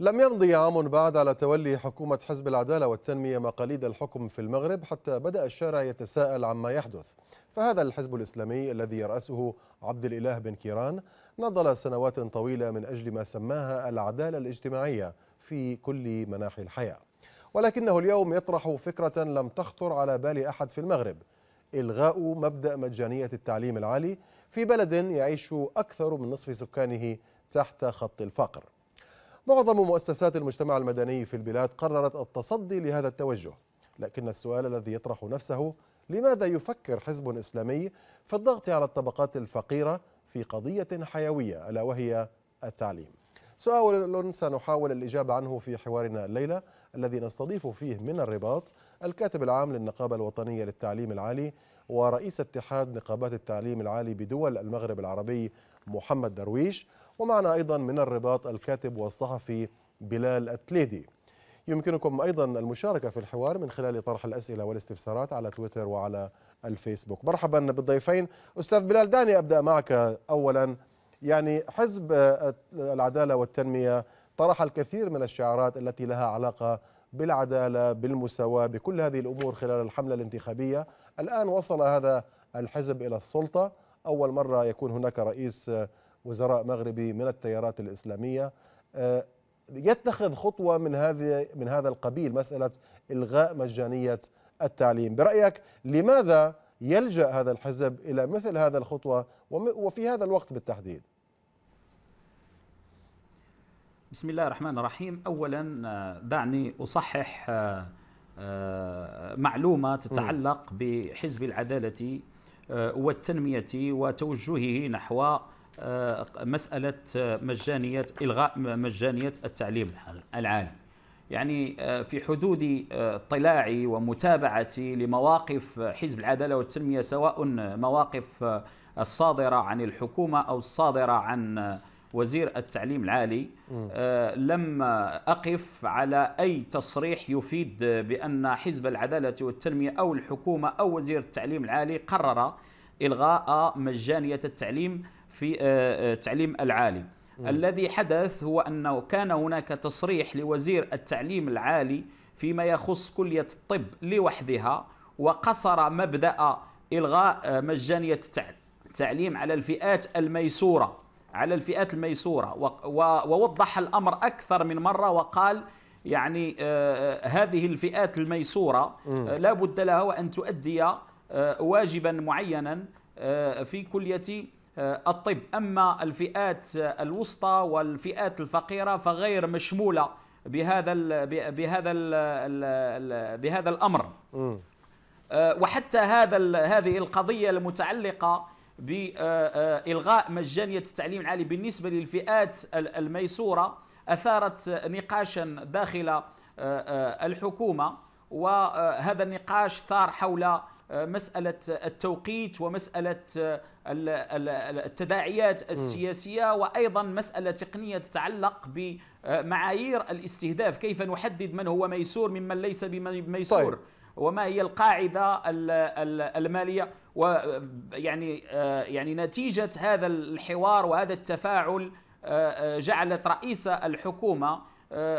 لم يمضي عام بعد على تولي حكومة حزب العدالة والتنمية مقاليد الحكم في المغرب حتى بدأ الشارع يتساءل عما يحدث. فهذا الحزب الإسلامي الذي يرأسه عبد الإله بن كيران نضل سنوات طويلة من أجل ما سماها العدالة الاجتماعية في كل مناحي الحياة، ولكنه اليوم يطرح فكرة لم تخطر على بال أحد في المغرب: إلغاء مبدأ مجانية التعليم العالي في بلد يعيش أكثر من نصف سكانه تحت خط الفقر. معظم مؤسسات المجتمع المدني في البلاد قررت التصدي لهذا التوجه، لكن السؤال الذي يطرح نفسه: لماذا يفكر حزب إسلامي في الضغط على الطبقات الفقيرة في قضية حيوية ألا وهي التعليم؟ سؤال سنحاول الإجابة عنه في حوارنا الليلة الذي نستضيف فيه من الرباط الكاتب العام للنقابة الوطنية للتعليم العالي ورئيس اتحاد نقابات التعليم العالي بدول المغرب العربي محمد درويش، ومعنا أيضا من الرباط الكاتب والصحفي بلال التليدي. يمكنكم أيضا المشاركة في الحوار من خلال طرح الأسئلة والاستفسارات على تويتر وعلى الفيسبوك. مرحبا بالضيفين. أستاذ بلال، دعني أبدأ معك أولا. يعني حزب العدالة والتنمية طرح الكثير من الشعارات التي لها علاقة بالعدالة، بالمساواة، بكل هذه الأمور خلال الحملة الانتخابية. الآن وصل هذا الحزب إلى السلطة، أول مرة يكون هناك رئيس وزراء مغربي من التيارات الإسلامية يتخذ خطوة من هذا القبيل، مسألة إلغاء مجانية التعليم. برأيك لماذا يلجأ هذا الحزب إلى مثل هذا الخطوة وفي هذا الوقت بالتحديد؟ بسم الله الرحمن الرحيم. أولا دعني أصحح معلومة تتعلق بحزب العدالة والتنمية وتوجهه نحو مسألة مجانية، إلغاء مجانية التعليم العالي. يعني في حدود اطلاعي ومتابعتي لمواقف حزب العدالة والتنمية، سواء مواقف الصادرة عن الحكومة أو الصادرة عن وزير التعليم العالي، لم أقف على أي تصريح يفيد بأن حزب العدالة والتنمية أو الحكومة أو وزير التعليم العالي قرر إلغاء مجانية التعليم في التعليم العالي. الذي حدث هو أنه كان هناك تصريح لوزير التعليم العالي فيما يخص كلية الطب لوحدها، وقصر مبدأ إلغاء مجانية التعليم على الفئات الميسورة ووضح الأمر أكثر من مرة وقال يعني هذه الفئات الميسورة لا بد لها أن تؤدي واجبا معينا في كلية الطب، أما الفئات الوسطى والفئات الفقيرة فغير مشمولة بهذا الأمر. وحتى هذه القضية المتعلقة بإلغاء مجانية التعليم العالي بالنسبة للفئات الميسورة أثارت نقاشا داخل الحكومة، وهذا النقاش ثار حول مسألة التوقيت ومسألة التداعيات السياسية، وأيضا مسألة تقنية تتعلق بمعايير الاستهداف، كيف نحدد من هو ميسور ممن ليس بميسور. طيب، وما هي القاعدة المالية؟ ويعني نتيجة هذا الحوار وهذا التفاعل جعلت رئيس الحكومة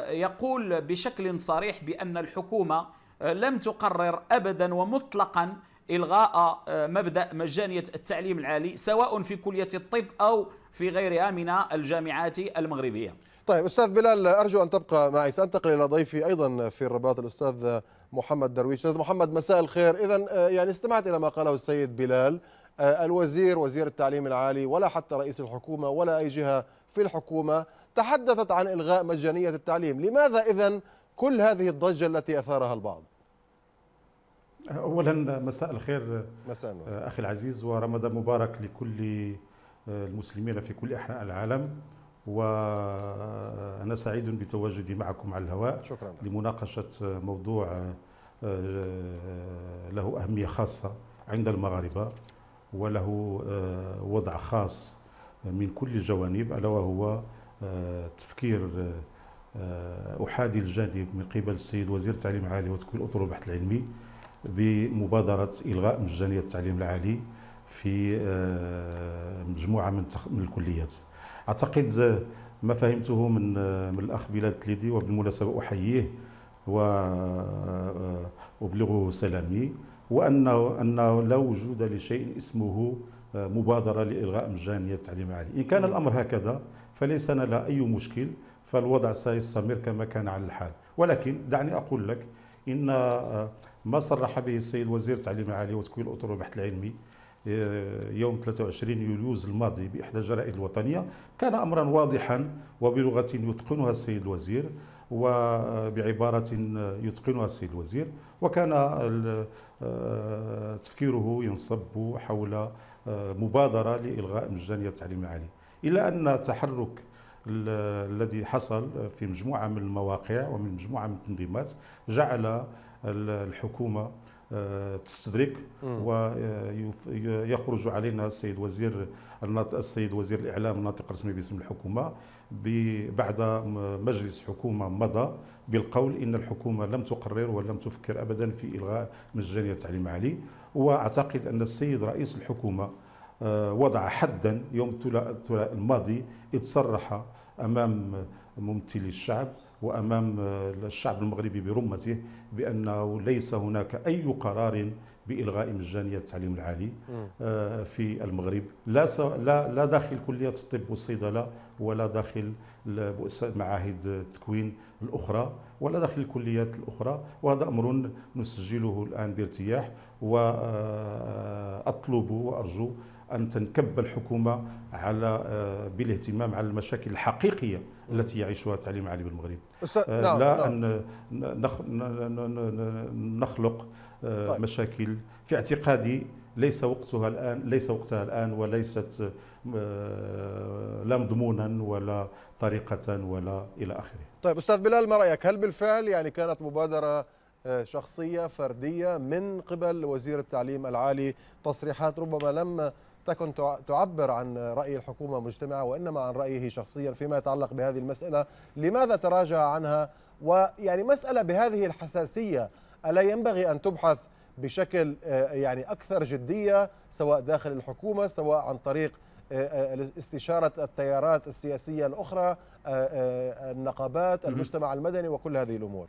يقول بشكل صريح بأن الحكومة لم تقرر أبدا ومطلقا إلغاء مبدأ مجانية التعليم العالي، سواء في كلية الطب أو في غيرها من الجامعات المغربية. طيب أستاذ بلال، أرجو أن تبقى معي، سأنتقل إلى ضيفي أيضا في الرباط الأستاذ محمد درويش. أستاذ محمد، مساء الخير. إذا يعني استمعت إلى ما قاله السيد بلال، الوزير، وزير التعليم العالي، ولا حتى رئيس الحكومة ولا أي جهة في الحكومة تحدثت عن إلغاء مجانية التعليم. لماذا إذن كل هذه الضجة التي أثارها البعض؟ أولا مساء الخير أخي العزيز، ورمضان مبارك لكل المسلمين في كل أنحاء العالم، وأنا سعيد بتواجدي معكم على الهواء لمناقشة موضوع له أهمية خاصة عند المغاربة وله وضع خاص من كل الجوانب، ألا وهو تفكير أحادي الجانب من قبل السيد وزير التعليم العالي وتكوين أطر البحث العلمي بمبادرة إلغاء مجانية التعليم العالي في مجموعة من الكليات. أعتقد ما فهمته من الأخ بلال التليدي، وبالمناسبة أحييه وأبلغه سلامي، وأنه لا وجود لشيء اسمه مبادرة لإلغاء مجانية التعليم العالي. إن كان الأمر هكذا فليس لنا أي مشكل، فالوضع سيستمر كما كان على الحال. ولكن دعني أقول لك إن ما صرح به السيد وزير التعليم العالي وتكوين الأطر والبحث العلمي يوم 23 يوليوز الماضي بإحدى الجرائد الوطنية كان أمرا واضحا وبلغة يتقنها السيد الوزير وبعبارة يتقنها السيد الوزير، وكان تفكيره ينصب حول مبادرة لإلغاء مجانية التعليم العالي. إلا أن التحرك الذي حصل في مجموعة من المواقع ومن مجموعة من التنظيمات جعل الحكومة تستدرك، ويخرج علينا السيد وزير الإعلام الناطق الرسمي باسم الحكومة بعد مجلس حكومة مضى بالقول إن الحكومة لم تقرر ولم تفكر أبدا في إلغاء مجانية التعليم العالي. وأعتقد أن السيد رئيس الحكومة وضع حدا يوم الثلاثاء الماضي إذ صرح أمام ممثلي الشعب وأمام الشعب المغربي برمته بأنه ليس هناك أي قرار بإلغاء مجانية التعليم العالي في المغرب، لا داخل كلية الطب والصيدلة ولا داخل معاهد التكوين الأخرى ولا داخل الكليات الأخرى. وهذا أمر نسجله الآن بارتياح، وأطلب وأرجو أن تنكب الحكومة بالاهتمام على المشاكل الحقيقية التي يعيشها التعليم العالي بالمغرب، لا أن نخلق مشاكل في اعتقادي ليس وقتها الآن وليست لا مضمونا ولا طريقة ولا إلى آخره. طيب أستاذ بلال، ما رأيك؟ هل بالفعل يعني كانت مبادرة شخصية فردية من قبل وزير التعليم العالي، تصريحات ربما لم تكن تعبر عن رأي الحكومة مجتمعة وإنما عن رأيه شخصيا فيما يتعلق بهذه المسألة؟ لماذا تراجع عنها؟ ويعني مسألة بهذه الحساسية ألا ينبغي أن تبحث بشكل يعني أكثر جدية سواء داخل الحكومة سواء عن طريق استشارة التيارات السياسية الأخرى، النقابات، المجتمع المدني وكل هذه الأمور؟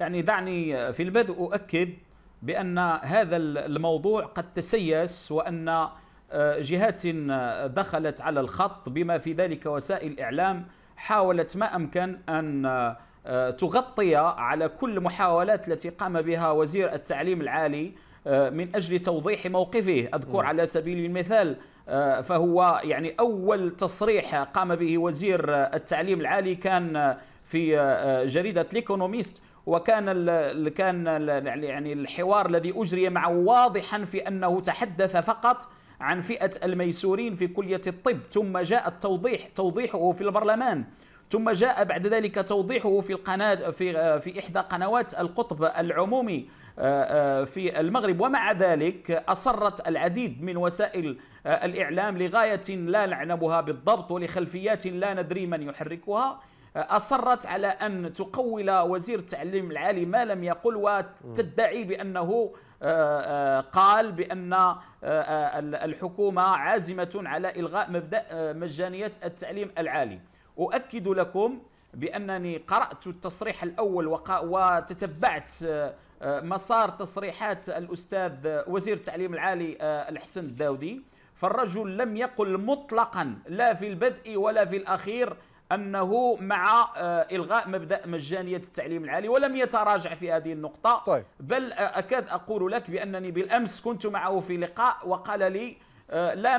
يعني دعني في البدء أؤكد بأن هذا الموضوع قد تسيس، وأن جهات دخلت على الخط بما في ذلك وسائل إعلام حاولت ما أمكن أن تغطي على كل المحاولات التي قام بها وزير التعليم العالي من أجل توضيح موقفه. أذكر على سبيل المثال، فهو يعني أول تصريح قام به وزير التعليم العالي كان في جريدة الإيكونوميست، وكان يعني الحوار الذي أجري معه واضحا في أنه تحدث فقط عن فئة الميسورين في كلية الطب، ثم جاء التوضيح توضيحه في البرلمان، ثم جاء بعد ذلك توضيحه في القناة في إحدى قنوات القطب العمومي في المغرب. ومع ذلك أصرت العديد من وسائل الإعلام لغاية لا نعلمها بالضبط ولخلفيات لا ندري من يحركها، أصرت على أن تقول وزير التعليم العالي ما لم يقل، وتدعي بأنه قال بأن الحكومة عازمة على إلغاء مبدأ مجانية التعليم العالي. أؤكد لكم بأنني قرأت التصريح الأول وتتبعت مسار تصريحات الأستاذ وزير التعليم العالي حسن الداودي، فالرجل لم يقل مطلقا لا في البدء ولا في الأخير أنه مع إلغاء مبدأ مجانية التعليم العالي، ولم يتراجع في هذه النقطة. طيب. بل أكاد أقول لك بأنني بالأمس كنت معه في لقاء وقال لي لا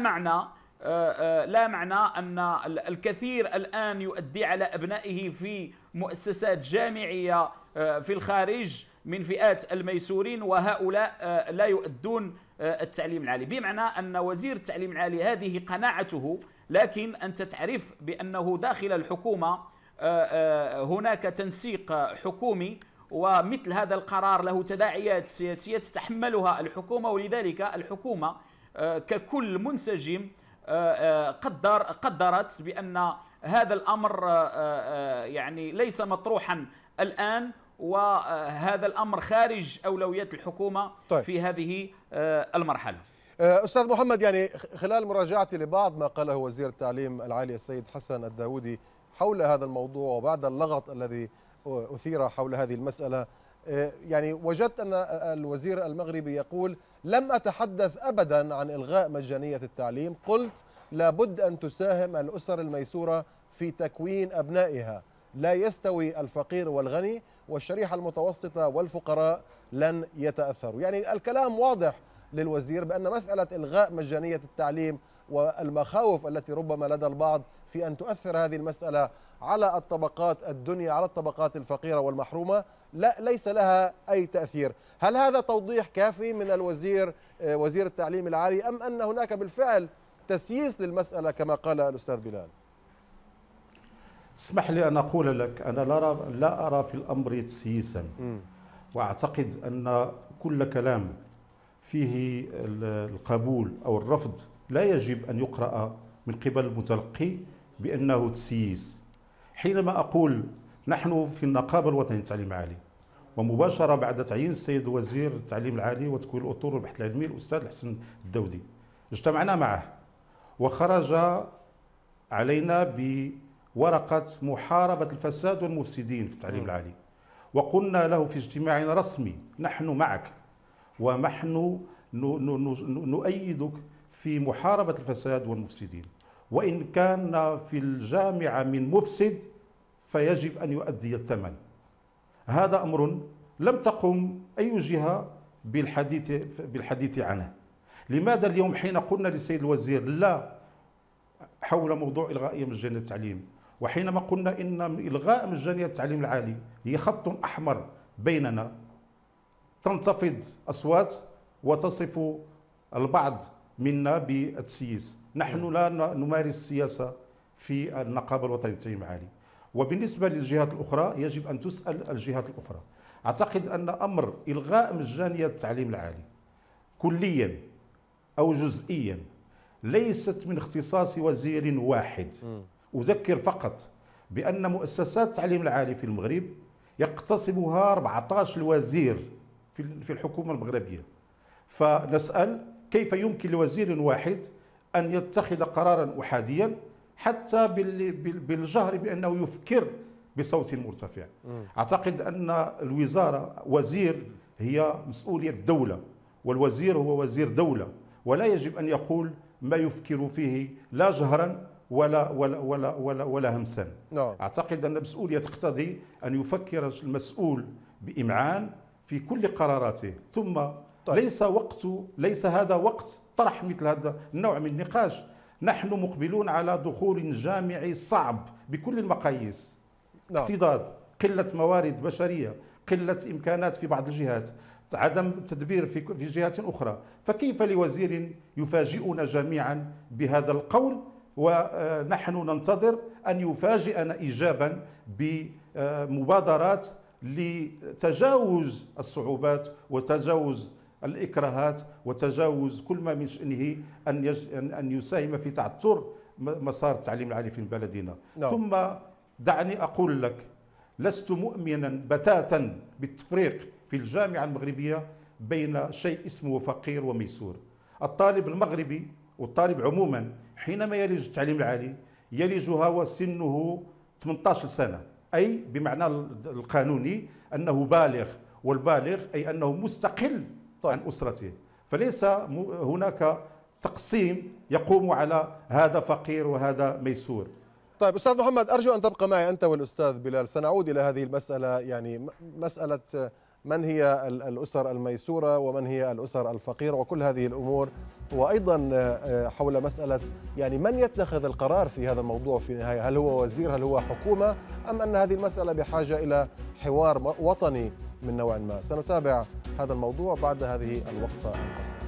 معنى أن الكثير الآن يؤدي على أبنائه في مؤسسات جامعية في الخارج من فئات الميسورين، وهؤلاء لا يؤدون التعليم العالي. بمعنى أن وزير التعليم العالي هذه قناعته، لكن أنت تعرف بأنه داخل الحكومة هناك تنسيق حكومي، ومثل هذا القرار له تداعيات سياسية تتحملها الحكومة، ولذلك الحكومة ككل منسجم قدرت بأن هذا الأمر يعني ليس مطروحا الآن، وهذا الأمر خارج أولويات الحكومة. طيب. في هذه المرحلة أستاذ محمد، يعني خلال مراجعتي لبعض ما قاله وزير التعليم العالي السيد حسن الداودي حول هذا الموضوع وبعد اللغط الذي أثير حول هذه المسألة، يعني وجدت أن الوزير المغربي يقول لم أتحدث أبدا عن إلغاء مجانية التعليم، قلت لابد أن تساهم الأسر الميسورة في تكوين أبنائها، لا يستوي الفقير والغني والشريحة المتوسطة والفقراء لن يتأثروا. يعني الكلام واضح للوزير بأن مسألة إلغاء مجانية التعليم والمخاوف التي ربما لدى البعض في أن تؤثر هذه المسألة على الطبقات الدنيا، على الطبقات الفقيرة والمحرومة، لا ليس لها أي تأثير. هل هذا توضيح كافي من الوزير وزير التعليم العالي، أم أن هناك بالفعل تسييس للمسألة كما قال الأستاذ بلال؟ اسمح لي أن أقول لك أنا لا أرى في الأمر تسييسا، وأعتقد أن كل كلام فيه القبول أو الرفض لا يجب أن يقرأ من قبل المتلقي بأنه تسييس. حينما أقول نحن في النقابة الوطنية للتعليم العالي، ومباشرة بعد تعيين السيد وزير التعليم العالي وتكوين الأطر والبحث العلمي الأستاذ حسن الداودي، اجتمعنا معه وخرج علينا بورقة محاربة الفساد والمفسدين في التعليم العالي، وقلنا له في اجتماعنا رسمي نحن معك ونحن نؤيدك في محاربة الفساد والمفسدين، وإن كان في الجامعة من مفسد فيجب أن يؤدي الثمن. هذا أمر لم تقم أي جهة بالحديث عنه. لماذا اليوم حين قلنا للسيد الوزير لا حول موضوع إلغاء مجانية التعليم، وحينما قلنا إن إلغاء مجانية التعليم العالي هي خط أحمر بيننا، تنتفض أصوات وتصف البعض منا بالتسييس، نحن لا نمارس السياسة في النقابة الوطنية للتعليم العالي. وبالنسبة للجهات الأخرى يجب أن تسأل الجهات الأخرى. أعتقد أن أمر إلغاء مجانية التعليم العالي كليا أو جزئيا ليست من اختصاص وزير واحد. أذكر فقط بأن مؤسسات التعليم العالي في المغرب يقتصبها 14 وزير في الحكومة المغربية، فنسأل كيف يمكن لوزير واحد أن يتخذ قرارا أحاديا حتى بالجهر بأنه يفكر بصوت مرتفع. أعتقد أن الوزارة وزير هي مسؤولية الدولة، والوزير هو وزير دولة، ولا يجب أن يقول ما يفكر فيه لا جهرا ولا ولا ولا ولا, ولا همسا. أعتقد أن المسؤولية تقتضي أن يفكر المسؤول بإمعان في كل قراراته. ثم ليس هذا وقت طرح مثل هذا النوع من النقاش. نحن مقبلون على دخول جامعي صعب بكل المقاييس، اكتضاد، قلة موارد بشرية، قلة إمكانات في بعض الجهات، عدم تدبير في جهات أخرى، فكيف لوزير يفاجئنا جميعا بهذا القول ونحن ننتظر أن يفاجئنا إيجابا بمبادرات لتجاوز الصعوبات وتجاوز الإكراهات وتجاوز كل ما من شأنه أن يساهم في تعثر مسار التعليم العالي في بلدنا. ثم دعني أقول لك لست مؤمنا بتاتا بالتفريق في الجامعة المغربية بين شيء اسمه فقير وميسور. الطالب المغربي والطالب عموما حينما يلج التعليم العالي يلجها وسنه 18 سنة، أي بمعنى القانوني أنه بالغ، والبالغ أي أنه مستقل عن أسرته، فليس هناك تقسيم يقوم على هذا فقير وهذا ميسور. طيب أستاذ محمد، أرجو أن تبقى معي أنت والأستاذ بلال، سنعود إلى هذه المسألة، يعني مسألة من هي الأسر الميسورة ومن هي الأسر الفقيرة وكل هذه الأمور، وأيضا حول مسألة يعني من يتخذ القرار في هذا الموضوع في النهاية، هل هو وزير، هل هو حكومة، أم أن هذه المسألة بحاجة إلى حوار وطني من نوع ما؟ سنتابع هذا الموضوع بعد هذه الوقفة القصيرة.